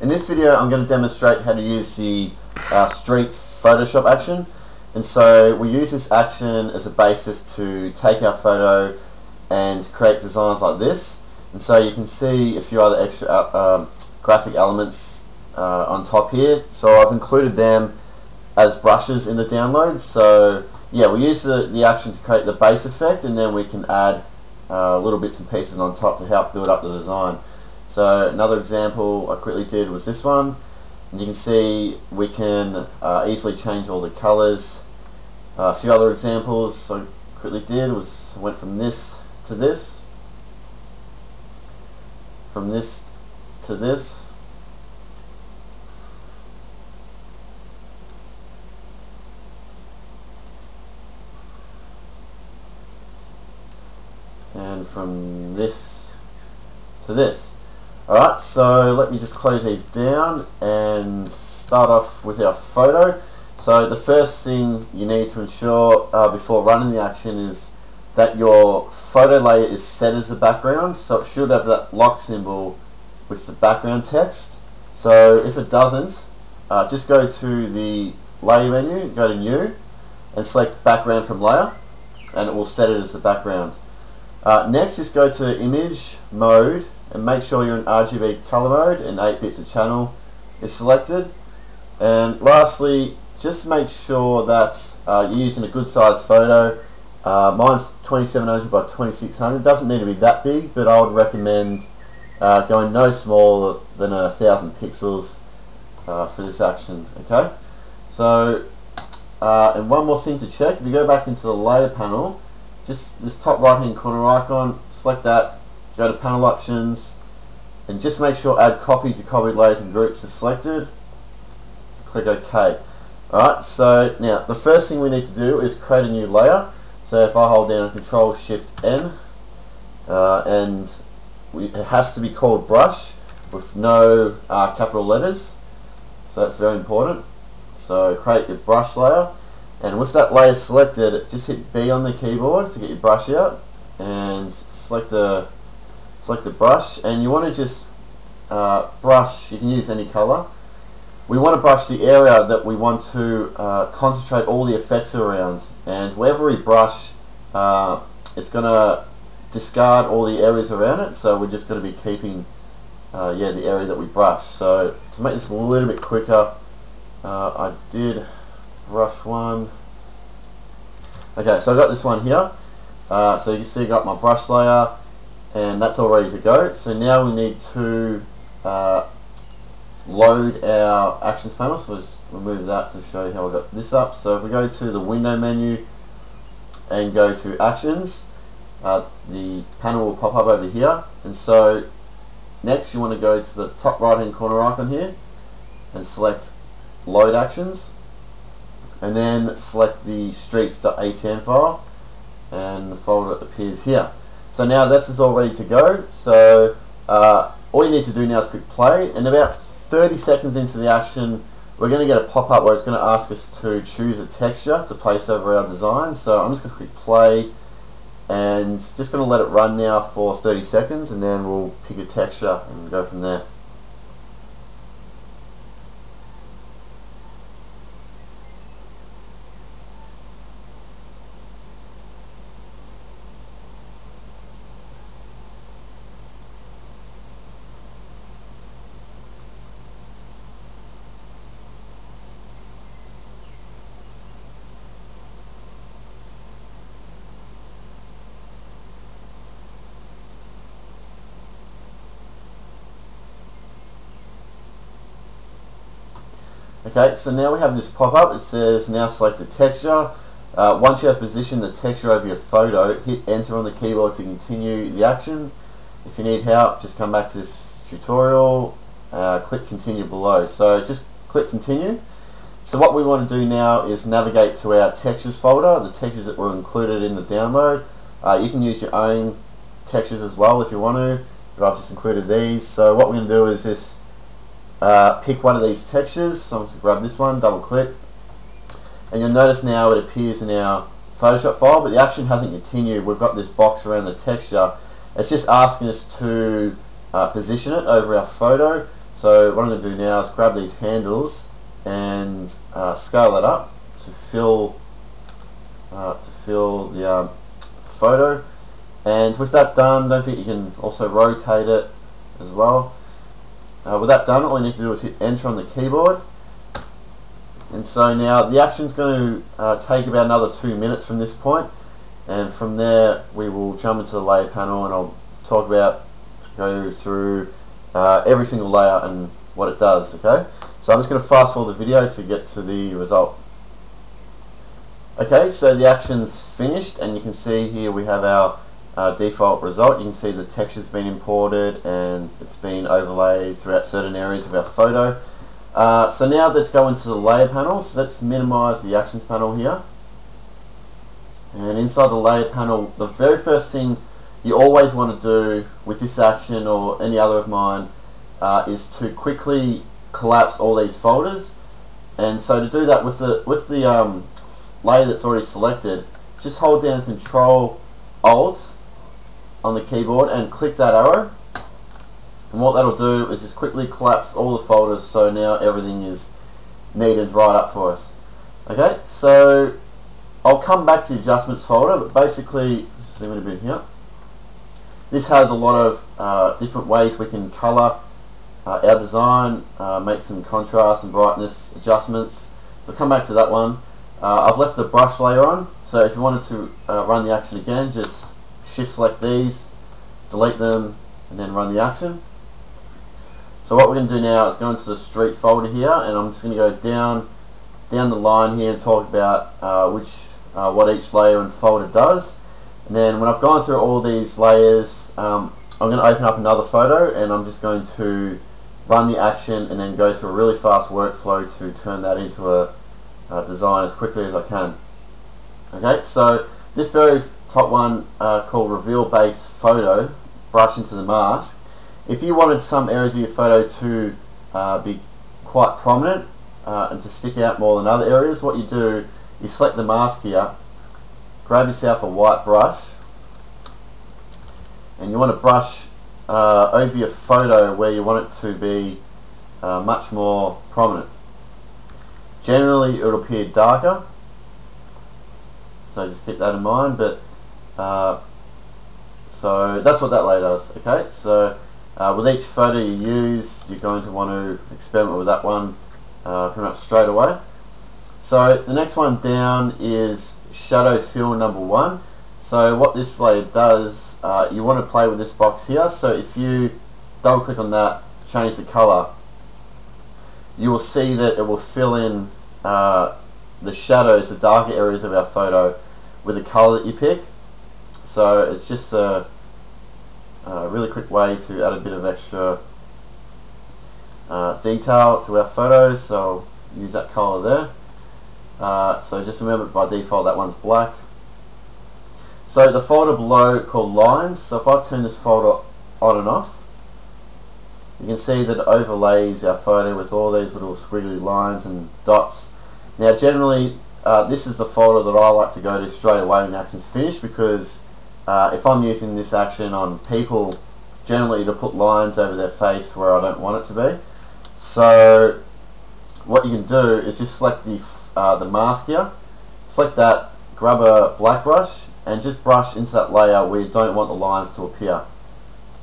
In this video I'm going to demonstrate how to use the Street Photoshop action, and so we use this action as a basis to take our photo and create designs like this. And so you can see a few other extra graphic elements on top here, so I've included them as brushes in the download. So yeah, we use the action to create the base effect, and then we can add little bits and pieces on top to help build up the design. So another example I quickly did was this one, and you can see we can easily change all the colors. A few other examples I quickly did was went from this to this, from this to this, and from this to this. Alright, so let me just close these down and start off with our photo. So the first thing you need to ensure before running the action is that your photo layer is set as the background, so it should have that lock symbol with the background text. So if it doesn't, just go to the layer menu, go to new and select background from layer, and it will set it as the background. Next, just go to image mode and make sure you're in RGB color mode and 8 bits of channel is selected. And lastly, just make sure that you're using a good size photo. Mine's 2700 by 2600, doesn't need to be that big, but I would recommend going no smaller than 1000 pixels for this action. Okay, so and one more thing to check, if you go back into the layer panel, just this top right hand corner icon, select that, go to panel options, and just make sure add copy to copied layers and groups is selected. Click OK. Alright, so now the first thing we need to do is create a new layer. So if I hold down Ctrl Shift N, and it has to be called brush with no capital letters, so that's very important. So create your brush layer, and with that layer selected, just hit B on the keyboard to get your brush out and select a brush, and you want to just brush, you can use any color. We want to brush the area that we want to concentrate all the effects around, and wherever we brush it's going to discard all the areas around it, so we're just going to be keeping the area that we brush. So to make this a little bit quicker, I did brush one. Okay, so I got this one here, so you can see I got my brush layer, and that's all ready to go. So now we need to load our actions panel, so we'll just remove that to show you how I got this up. So if we go to the window menu and go to actions, the panel will pop up over here, and so next you want to go to the top right hand corner icon here and select load actions, and then select the streets.atn file, and the folder appears here. So now this is all ready to go, so all you need to do now is click play, and about 30 seconds into the action we're going to get a pop-up where it's going to ask us to choose a texture to place over our design. So I'm just going to click play and just going to let it run now for 30 seconds, and then we'll pick a texture and go from there. Okay, so now we have this pop-up, it says now select a texture. Once you have positioned the texture over your photo, hit enter on the keyboard to continue the action. If you need help, just come back to this tutorial, click continue below. So just click continue. So what we want to do now is navigate to our textures folder, the textures that were included in the download. You can use your own textures as well if you want to, but I've just included these. So what we're going to do is this. Pick one of these textures, so I'm just going to grab this one, double click, and you'll notice now it appears in our Photoshop file, but the action hasn't continued. We've got this box around the texture, it's just asking us to position it over our photo. So what I'm going to do now is grab these handles and scale it up to fill the photo. And with that done, don't forget you can also rotate it as well. With that done, all you need to do is hit enter on the keyboard. And so now the action's going to take about another 2 minutes from this point, and from there we will jump into the layer panel and I'll talk about, go through every single layer and what it does, okay? So I'm just going to fast forward the video to get to the result. Okay, so the action's finished and you can see here we have our default result. You can see the texture's been imported and it's been overlaid throughout certain areas of our photo. So now let's go into the layer panel. So let's minimize the actions panel here. And inside the layer panel, the very first thing you always want to do with this action or any other of mine is to quickly collapse all these folders. And so to do that with the layer that's already selected, just hold down Ctrl Alt on the keyboard and click that arrow. And what that'll do is just quickly collapse all the folders, so now everything is needed right up for us. Okay, so I'll come back to the adjustments folder, but basically, zoom in a bit here. This has a lot of different ways we can color our design, make some contrast and brightness adjustments. So come back to that one. I've left the brush layer on, so if you wanted to run the action again, just shift select these, delete them, and then run the action. So what we're going to do now is go into the street folder here, and I'm just going to go down the line here and talk about what each layer and folder does. And then when I've gone through all these layers, I'm going to open up another photo, and I'm just going to run the action and then go through a really fast workflow to turn that into a design as quickly as I can. Okay, so this very top one called reveal base photo, brush into the mask. If you wanted some areas of your photo to be quite prominent and to stick out more than other areas, what you do is select the mask here, grab yourself a white brush, and you want to brush over your photo where you want it to be much more prominent. Generally, it'll appear darker, so just keep that in mind. But so that's what that layer does. Okay, so with each photo you use, you're going to want to experiment with that one pretty much straight away. So the next one down is shadow fill number one. So what this layer does, you want to play with this box here. So if you double click on that, change the color, you will see that it will fill in the shadows, the darker areas of our photo, with the color that you pick. So it's just a really quick way to add a bit of extra detail to our photos. So I'll use that color there. So just remember, by default that one's black. So the folder below called lines. So if I turn this folder on and off, you can see that it overlays our photo with all these little squiggly lines and dots. Now generally this is the folder that I like to go to straight away when the action's finished, because if I'm using this action on people, generally to put lines over their face where I don't want it to be. So what you can do is just select the mask here, select that, grab a black brush and just brush into that layer where you don't want the lines to appear.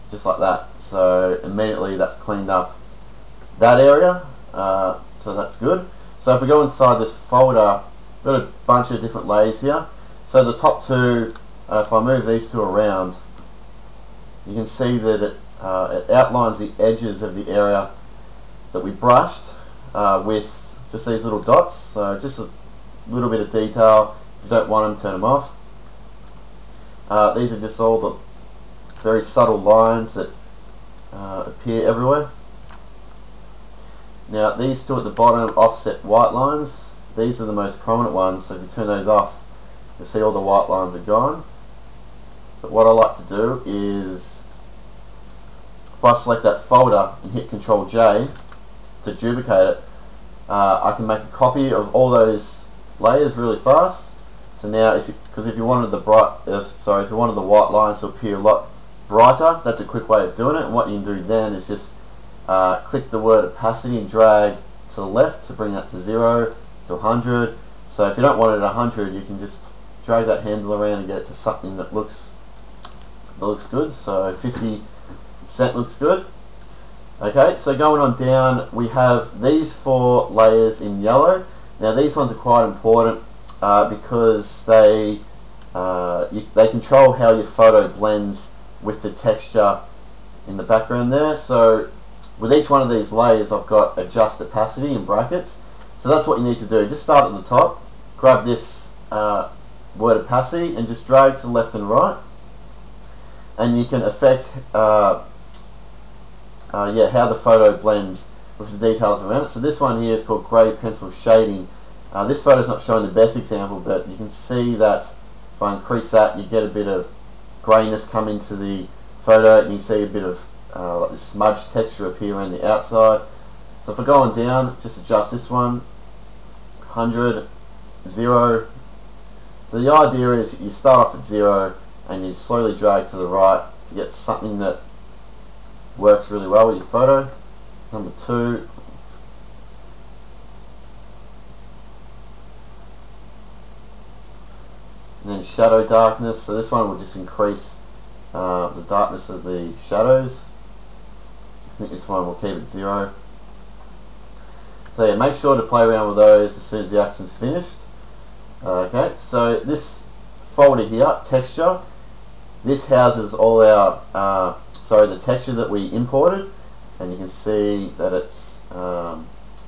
Just like that. So immediately that's cleaned up that area, so that's good. So if we go inside this folder, we've got a bunch of different layers here. So the top two, if I move these two around, you can see that it outlines the edges of the area that we brushed with just these little dots. So just a little bit of detail. If you don't want them, turn them off. These are just all the very subtle lines that appear everywhere. Now these two at the bottom, offset white lines, these are the most prominent ones, so if you turn those off, you'll see all the white lines are gone. But what I like to do is, if I select that folder and hit Ctrl J to duplicate it, I can make a copy of all those layers really fast. So now, if you wanted the white lines to appear a lot brighter, that's a quick way of doing it. And what you can do then is just click the word opacity and drag to the left to bring that to 0 to 100. So if you don't want it at 100, you can just drag that handle around and get it to something that looks good. So 50% looks good. Okay, so going on down, we have these 4 layers in yellow. Now these ones are quite important because they control how your photo blends with the texture in the background there. So with each one of these layers, I've got adjust opacity in brackets. So that's what you need to do. Just start at the top, grab this word opacity and just drag to the left and right, and you can affect how the photo blends with the details around it. So this one here is called grey pencil shading. This photo is not showing the best example, but you can see that if I increase that, you get a bit of greyness come into the photo, and you see a bit of like this smudge texture appear around the outside. So if I go on down, just adjust this one, 100, 0. So the idea is you start off at 0 and you slowly drag to the right to get something that works really well with your photo. Number 2. And then shadow darkness. So this one will just increase the darkness of the shadows. I think this one will keep it 0. So yeah, make sure to play around with those as soon as the action's finished. Okay, so this folder here, texture, this houses all our the texture that we imported, and you can see that it's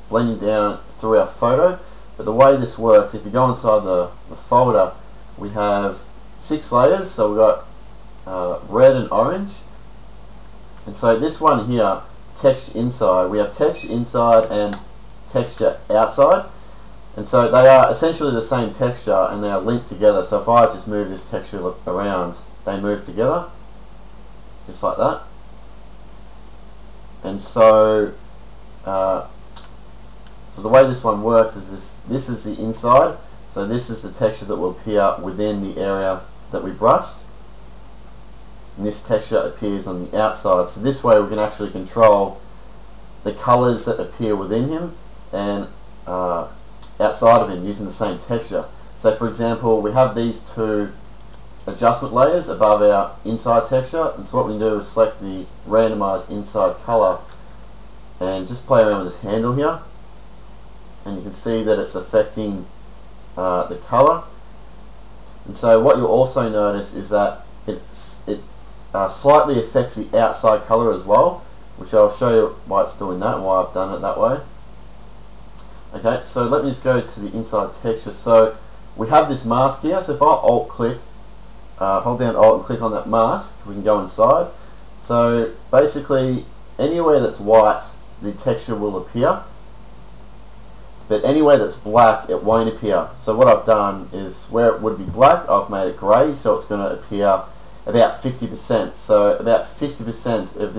blending down through our photo. But the way this works, if you go inside the folder, we have 6 layers. So we've got red and orange, and so this one here, texture inside, we have texture inside and texture outside, and so they are essentially the same texture and they are linked together. So if I just move this texture around, they move together just like that. And so so the way this one works is this is the inside, so this is the texture that will appear within the area that we brushed, and this texture appears on the outside. So this way we can actually control the colors that appear within him and outside of him using the same texture. So for example, we have these 2 adjustment layers above our inside texture, and so what we do is select the randomized inside color and just play around with this handle here, and you can see that it's affecting the color. And so what you'll also notice is that it slightly affects the outside color as well, which I'll show you why it's doing that and why I've done it that way. Okay, so let me just go to the inside texture. So we have this mask here, so if I hold down Alt and click on that mask, we can go inside. So basically anywhere that's white, the texture will appear, but anywhere that's black, it won't appear. So what I've done is where it would be black, I've made it grey, so it's going to appear about 50%. So about 50% of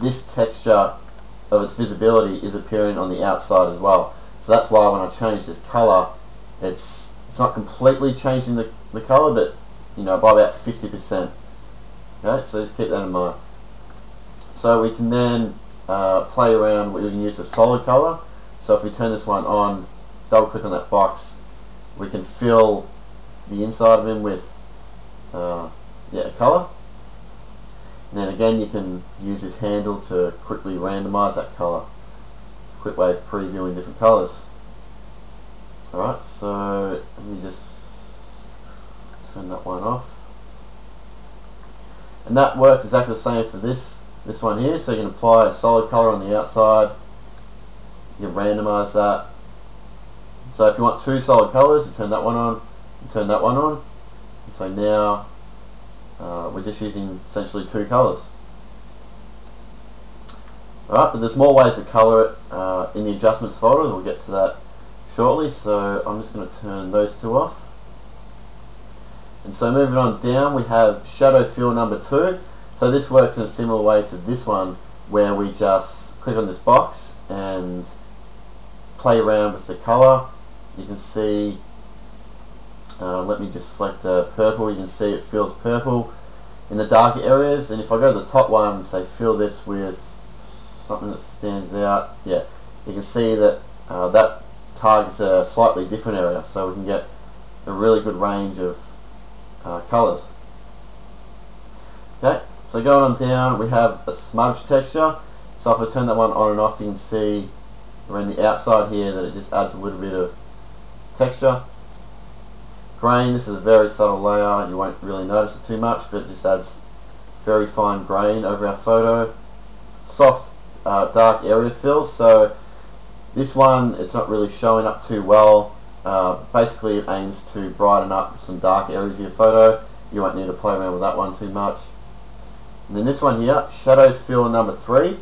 this texture of its visibility is appearing on the outside as well. So that's why when I change this color, it's not completely changing the color, but you know, by about 50%. Okay, so just keep that in mind. So we can then play around. We can use the solid color. So if we turn this one on, double click on that box, we can fill the inside of him with a color. And then again, you can use this handle to quickly randomize that color. It's a quick way of previewing different colors. Alright, so let me just turn that one off. And that works exactly the same for this one here. So you can apply a solid color on the outside. You can randomize that. So if you want 2 solid colors, you turn that one on and turn that one on. And so now we're just using essentially 2 colors. Alright, but there's more ways to color it in the adjustments folder. We'll get to that shortly, so I'm just going to turn those 2 off. And so moving on down, we have shadow fill number 2. So this works in a similar way to this one, where we just click on this box and play around with the color. You can see let me just select purple. You can see it feels purple. in the dark areas. And if I go to the top one and say fill this with something that stands out, yeah, you can see that that targets a slightly different area, so we can get a really good range of colours. Okay, so going on down, we have a smudge texture. So if I turn that one on and off, you can see around the outside here that it just adds a little bit of texture. Grain, this is a very subtle layer, you won't really notice it too much, but it just adds very fine grain over our photo. Soft dark area fill, so this one, it's not really showing up too well. Basically it aims to brighten up some dark areas of your photo. You won't need to play around with that one too much. And then this one here, shadow fill number 3.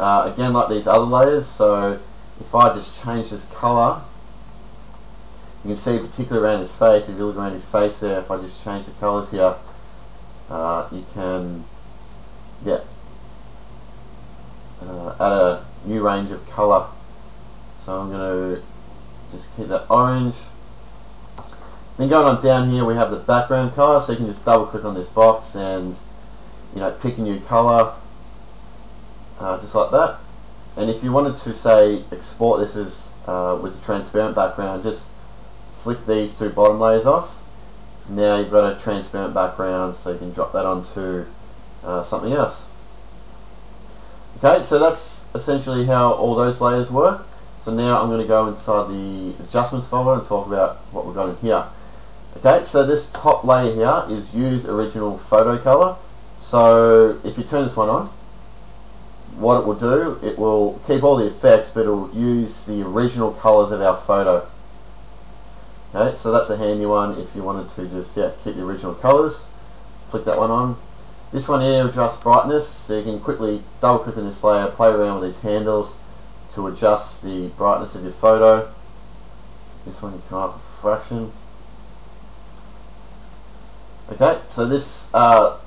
Again, like these other layers, so if I just change this colour, you can see particularly around his face. If you look around his face there, if I just change the colours here, you can add a new range of colour. So I'm going to just keep that orange. Then going on down here, we have the background colour, so you can just double click on this box and, you know, pick a new colour, just like that. And if you wanted to, say, export this as with a transparent background, just flick these two bottom layers off. Now you've got a transparent background, so you can drop that onto something else. Okay, so that's essentially how all those layers work. So now I'm going to go inside the adjustments folder and talk about what we've got in here. Okay, so this top layer here is use original photo color. So if you turn this one on, what it will do, it will keep all the effects, but it will use the original colors of our photo. Okay, so that's a handy one if you wanted to just keep the original colors. Flick that one on. This one here, adjust brightness, so you can quickly double click on this layer, play around with these handles to adjust the brightness of your photo. This one can come up a fraction. Okay, so this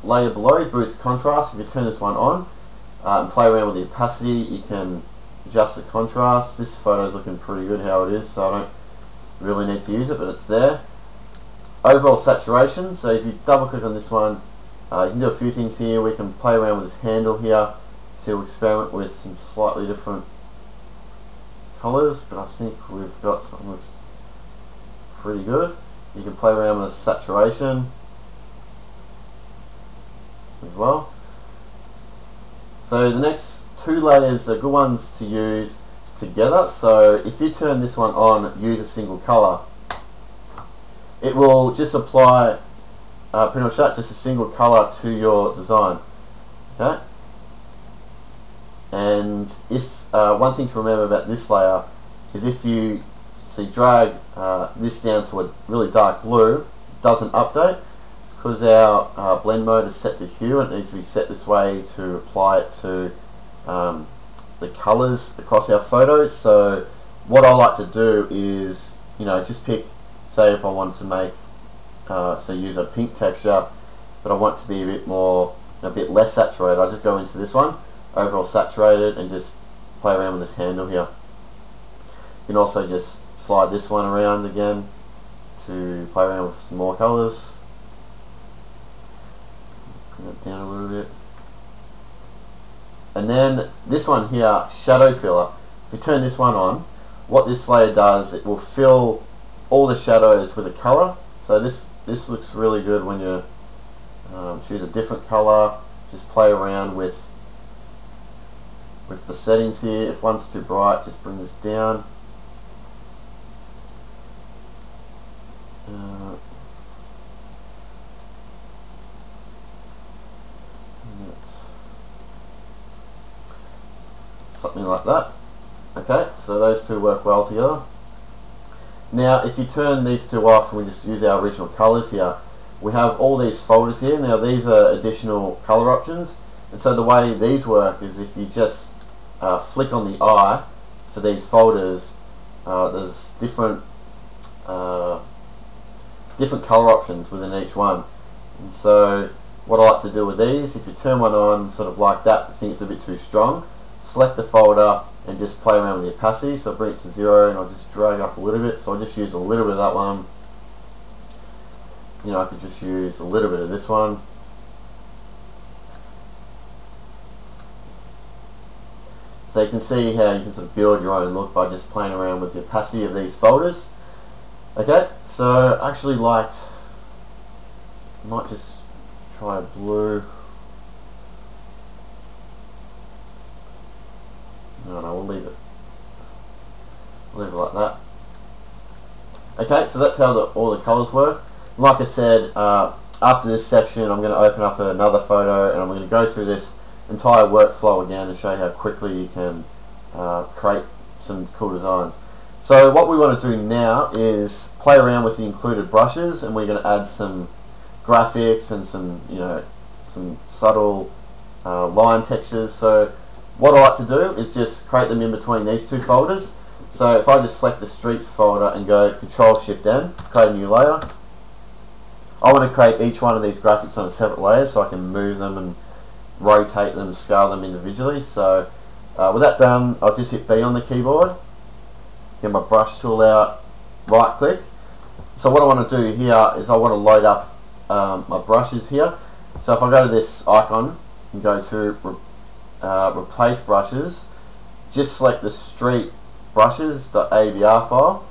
layer below boosts contrast. If you turn this one on and play around with the opacity, you can adjust the contrast. This photo is looking pretty good how it is, so I don't really need to use it, but it's there. Overall saturation, so if you double click on this one, you can do a few things here. We can play around with this handle here to experiment with some slightly different colors, but I think we've got something that's pretty good. You can play around with the saturation as well. So the next two layers are good ones to use together. So if you turn this one on, use a single color, it will just apply pretty much just a single colour to your design. Okay. And if one thing to remember about this layer is if you drag this down to a really dark blue, it doesn't update. It's because our blend mode is set to hue, and it needs to be set this way to apply it to the colours across our photos. So what I like to do is, you know, just pick, say if I wanted to make so use a pink texture, but I want it to be a bit more, a bit less saturated. I'll just go into this one, overall saturated, and just play around with this handle here. You can also just slide this one around again to play around with some more colours. Bring that down a little bit. And then this one here, shadow filler. If you turn this one on, what this layer does, it will fill all the shadows with a colour. So this looks really good when you choose a different color. Just play around with the settings here. If one's too bright, just bring this down. Something like that. Okay, so those two work well together. Now, if you turn these two off and we just use our original colours here, we have all these folders here. Now, these are additional colour options. And so the way these work is if you just flick on the eye to these folders, there's different colour options within each one. And so what I like to do with these, if you turn one on sort of like that, I think it's a bit too strong, select the folder and just play around with the opacity. So bring it to 0 and I'll just drag up a little bit. So I'll just use a little bit of that one. you know, I could just use a little bit of this one. So you can see how you can sort of build your own look by just playing around with the opacity of these folders. Okay, so I actually liked, I might just try blue. No, we'll leave it. Leave it like that. Okay, so that's how all the colours work. Like I said, after this section I'm going to open up another photo and I'm going to go through this entire workflow again to show you how quickly you can create some cool designs. So what we want to do now is play around with the included brushes, and we're going to add some graphics and some, you know, some subtle line textures. So what I like to do is just create them in between these two folders. So if I just select the Streets folder and go Ctrl-Shift-N, create a new layer. I want to create each one of these graphics on a separate layer so I can move them and rotate them, scale them individually. So with that done, I'll just hit B on the keyboard, get my brush tool out, right click. So what I want to do here is I want to load up my brushes here. So if I go to this icon and go to replace brushes, just select the streetbrushes.abr file,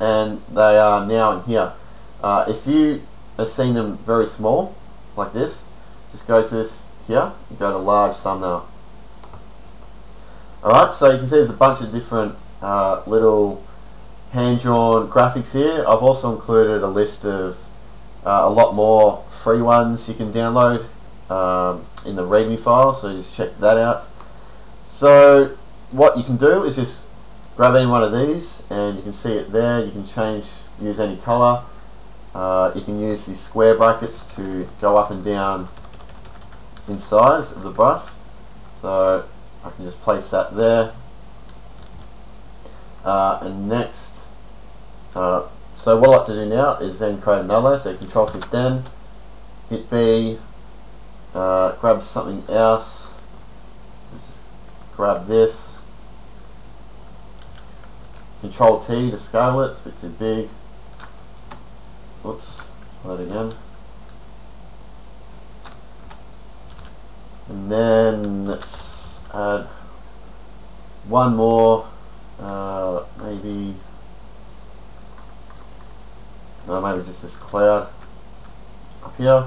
and they are now in here. If you have seen them very small like this, just go to this here and go to large thumbnail. Alright, so you can see there's a bunch of different little hand-drawn graphics here. I've also included a list of a lot more free ones you can download in the readme file, so just check that out. So what you can do is just grab any one of these, and you can see it there. You can change, use any color. You can use these square brackets to go up and down in size of the brush. So I can just place that there. And next, so what I like to do now is then create another. So Ctrl-Shift-N, hit B, grab something else. Let's just grab this. Ctrl-T to scale it. It's a bit too big. Oops. Try that again. And then let's add one more. Maybe. No, maybe just this cloud up here.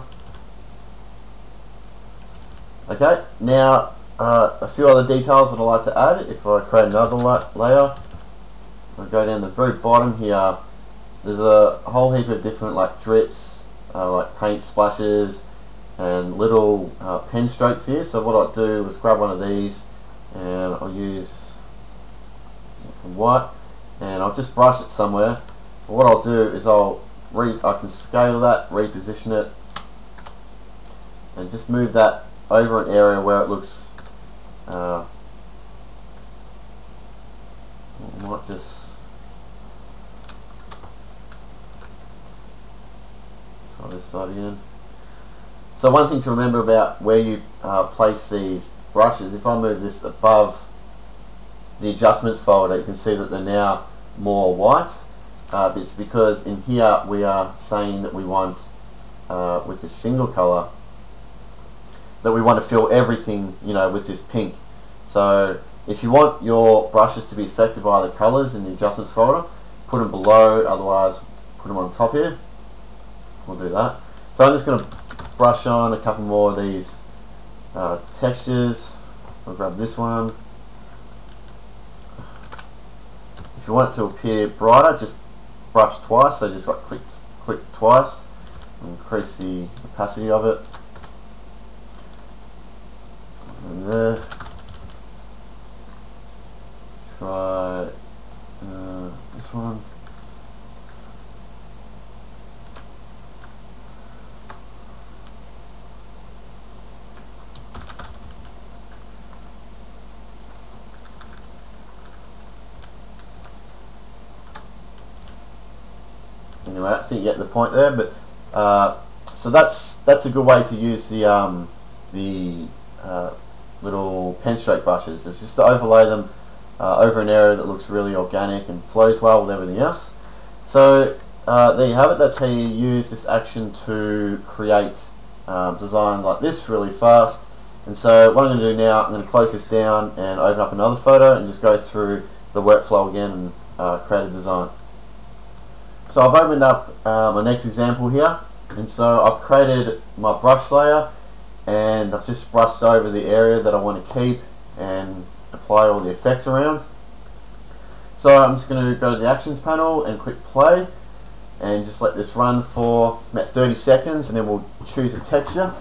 Okay, now a few other details that I like to add. If I create another layer, I'll go down the very bottom here. There's a whole heap of different like drips, like paint splashes, and little pen strokes here. So what I'll do is grab one of these, and I'll use some white, and I'll just brush it somewhere. But what I'll do is I can scale that, reposition it, and just move that over an area where it looks not just try this side again. So one thing to remember about where you place these brushes, if I move this above the adjustments folder, you can see that they're now more white. It's because in here we are saying that we want with this single color that we want to fill everything, you know, with this pink. So if you want your brushes to be affected by the colors in the adjustments folder, put them below, otherwise put them on top here. We'll do that. So I'm just going to brush on a couple more of these textures. I'll grab this one. If you want it to appear brighter, just brush twice. So just like click twice, increase the opacity of it. And there. Try this one. Anyway, I think you get the point there. But so that's a good way to use the little pen stroke brushes. It's just to overlay them over an area that looks really organic and flows well with everything else. So there you have it. That's how you use this action to create designs like this really fast. And so what I'm going to do now, I'm going to close this down and open up another photo and just go through the workflow again and create a design. So I've opened up my next example here, and so I've created my brush layer and I've just brushed over the area that I want to keep and apply all the effects around. So I'm just going to go to the actions panel and click play and just let this run for about 30 seconds and then we'll choose a texture.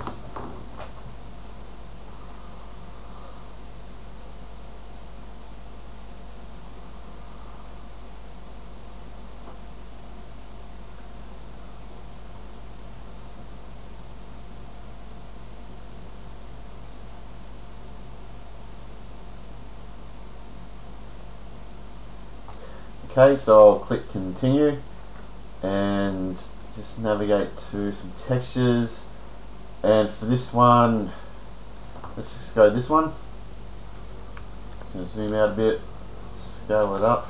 Okay, so I'll click continue and just navigate to some textures, and for this one, let's just go this one. Just going to zoom out a bit, scale it up,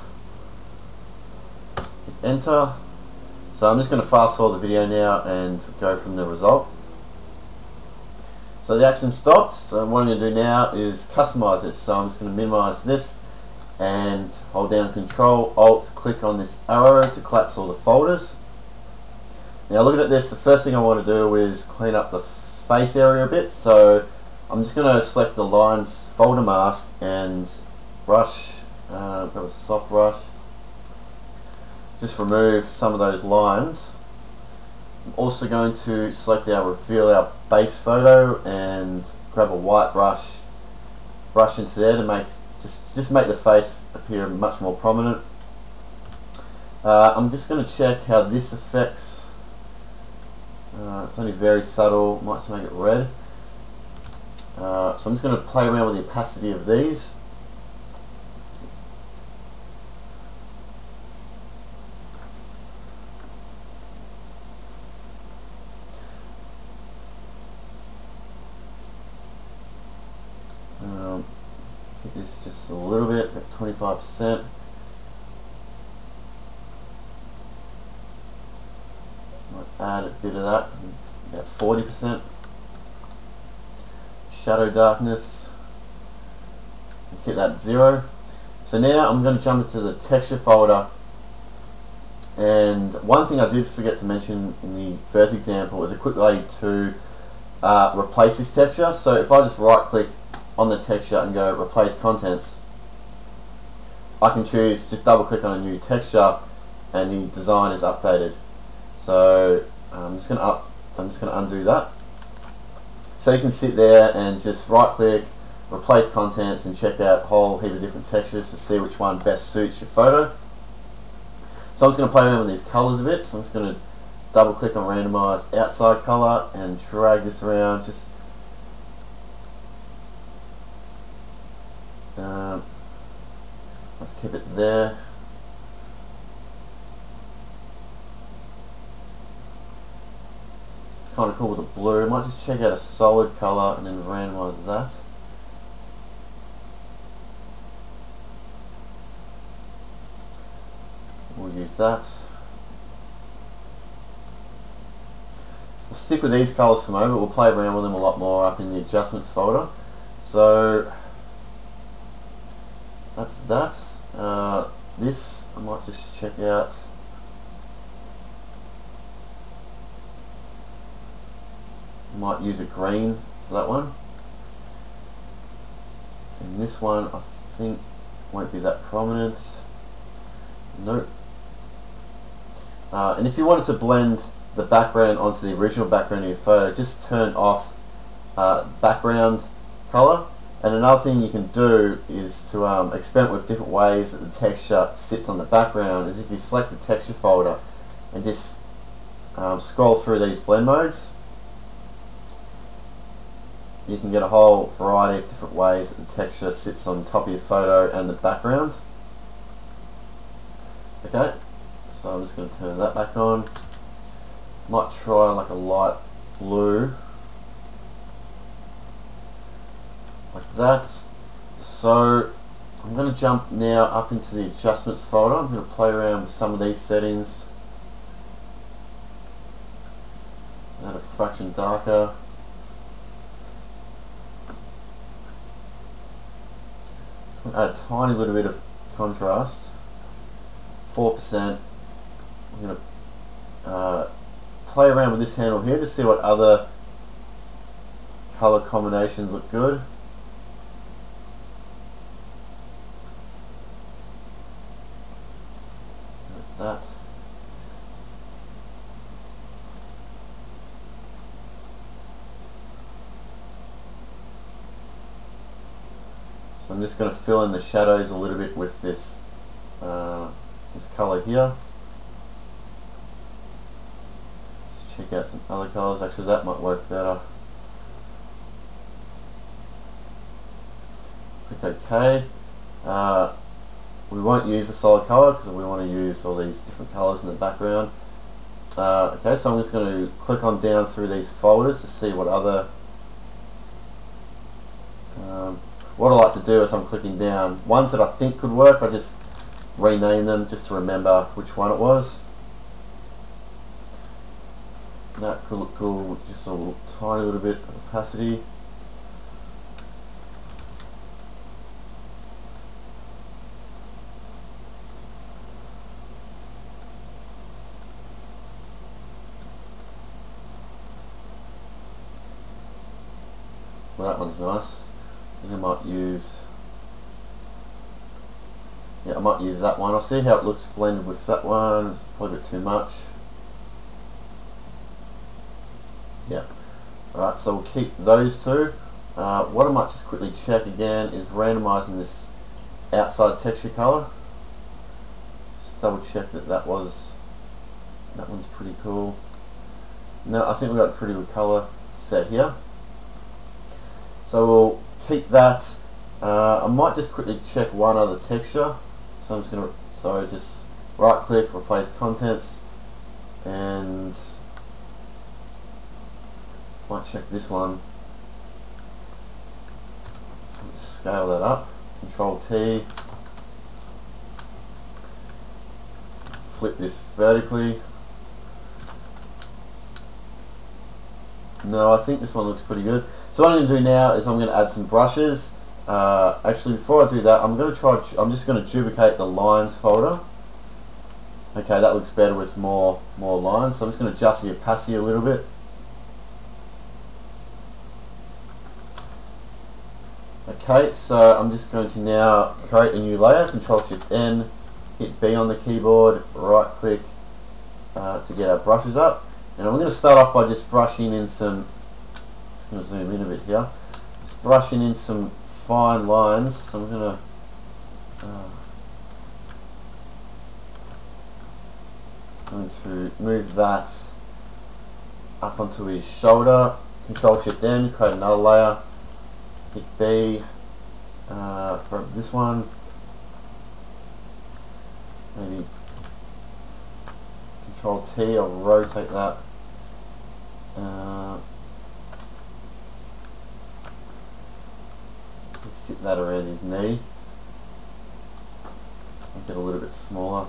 hit enter. So I'm just going to fast forward the video now and go from the result. So the action stopped, so what I'm going to do now is customize this. So I'm just going to minimize this and hold down Ctrl, Alt, click on this arrow to collapse all the folders. Now looking at this, the first thing I want to do is clean up the face area a bit, so I'm just going to select the lines folder mask and brush, got a soft brush, just remove some of those lines. I'm also going to select our reveal our base photo and grab a white brush, brush into there to make just make the face appear much more prominent. I'm just going to check how this affects. It's only very subtle, might just make it red. So I'm just going to play around with the opacity of these. This just a little bit at 25%. Might add a bit of that, about 40%. Shadow darkness, keep that 0. So now I'm going to jump into the texture folder. And one thing I did forget to mention in the first example is a quick way to replace this texture. So if I just right click on the texture and go replace contents, I can choose, just double click on a new texture and the design is updated. So I'm just going to undo that. So you can sit there and just right click, replace contents, and check out a whole heap of different textures to see which one best suits your photo. So I'm just going to play around with these colors a bit. So I'm just going to double click on randomized outside color and drag this around, just let's keep it there. It's kind of cool with the blue. I might just check out a solid color and then randomize that. We'll use that. We'll stick with these colors for a moment. We'll play around with them a lot more up in the adjustments folder. So that's that. This I might just check out. Might use a green for that one. And this one I think won't be that prominent. Nope. And if you wanted to blend the background onto the original background of your photo, just turn off background color. And another thing you can do is to experiment with different ways that the texture sits on the background. Is if you select the texture folder and just scroll through these blend modes, you can get a whole variety of different ways that the texture sits on top of your photo and the background. Okay, so I'm just going to turn that back on. Might try like a light blue. Like that. So I'm going to jump now up into the adjustments folder. I'm going to play around with some of these settings. fraction darker. Add a tiny little bit of contrast, 4%. I'm going to play around with this handle here to see what other color combinations look good. Like that. So I'm just going to fill in the shadows a little bit with this this color here. Let's check out some other colors. Actually, that might work better. Click OK. We won't use the solid color because we want to use all these different colors in the background. Okay, so I'm just going to click on down through these folders to see what other. What I like to do is I'm clicking down ones that I think could work. I just rename them just to remember which one it was. That could look cool. Just a little, tiny little bit of opacity. Well, that one's nice. I think I might use, yeah, I might use that one. I'll see how it looks blended with that one. Probably a bit too much. Yeah. Alright, so we'll keep those two. What I might just quickly check again is randomizing this outside texture color. Just double check that that one's pretty cool. No, I think we've got a pretty good color set here. So we'll keep that. I might just quickly check one other texture. So I'm just going to, so just right click, replace contents, and might check this one. Scale that up. Control T. Flip this vertically. No, I think this one looks pretty good. So what I'm going to do now is I'm going to add some brushes. Actually, before I do that, I'm going to try. I'm just going to duplicate the lines folder. Okay, that looks better with more lines. So I'm just going to adjust the opacity a little bit. Okay, so I'm just going to now create a new layer. Control Shift N, hit B on the keyboard, right click to get our brushes up. And I'm going to start off by just brushing in some, just going to zoom in a bit here, just brushing in some fine lines. So I'm going to move that up onto his shoulder. Control Shift N, create another layer, hit B, grab this one, maybe Control T, I'll rotate that. Sit that around his knee. Make it a little bit smaller.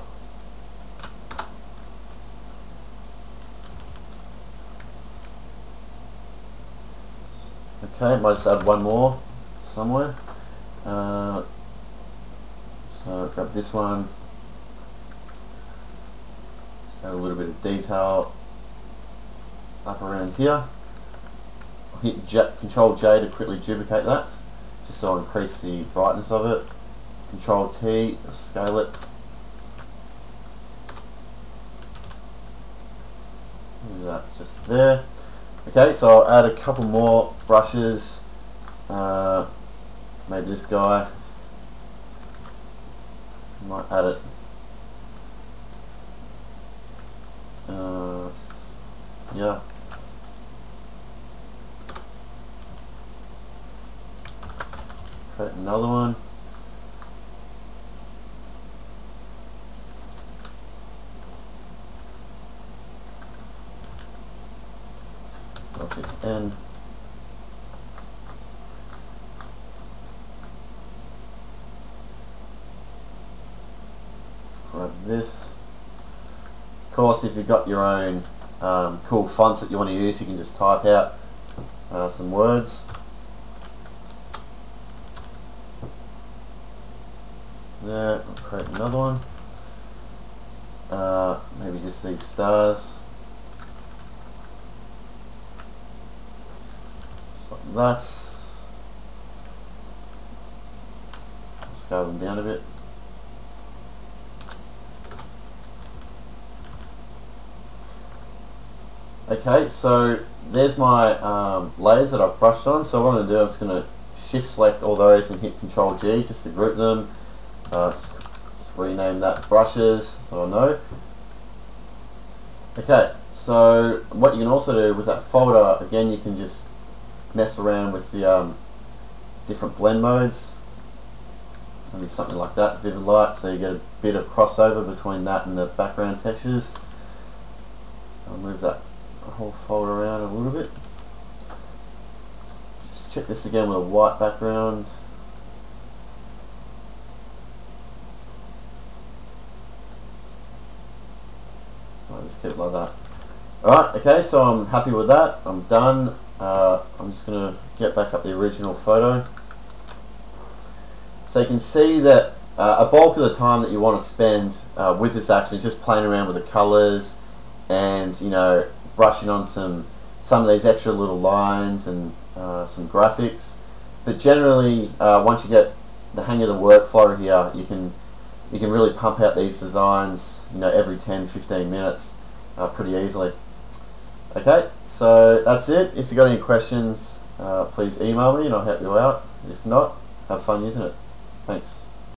Okay, might just add one more somewhere. So grab this one. Just add a little bit of detail up around here. I'll hit Control J to quickly duplicate that, just so I increase the brightness of it. Control T, scale it. Do that just there. Okay, so I'll add a couple more brushes. Maybe this guy. Might add it. Yeah. Create another one. And grab this. Of course, if you've got your own cool fonts that you want to use, you can just type out some words. There, I'll create another one. Maybe just these stars. Just like that. Scale them down a bit. Okay, so there's my layers that I've brushed on. So what I'm going to do, I'm just going to shift select all those and hit Ctrl G just to group them. Just rename that brushes so I know. Okay, so what you can also do with that folder, again, you can just mess around with the different blend modes. Maybe something like that, vivid light, so you get a bit of crossover between that and the background textures. I'll move that whole folder around a little bit. Just check this again with a white background. I'll just keep it like that. Alright, okay, so I'm happy with that. I'm done. I'm just going to get back up the original photo. So you can see that a bulk of the time that you want to spend with this action is just playing around with the colors and, you know, brushing on some of these extra little lines and some graphics. But generally, once you get the hang of the workflow here, you can really pump out these designs, you know, every 10-15 minutes pretty easily. Okay, so that's it. If you've got any questions, please email me and I'll help you out. If not, have fun using it. Thanks.